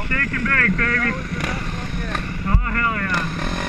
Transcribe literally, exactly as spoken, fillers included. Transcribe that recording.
Shaking big, baby. Oh, hell yeah.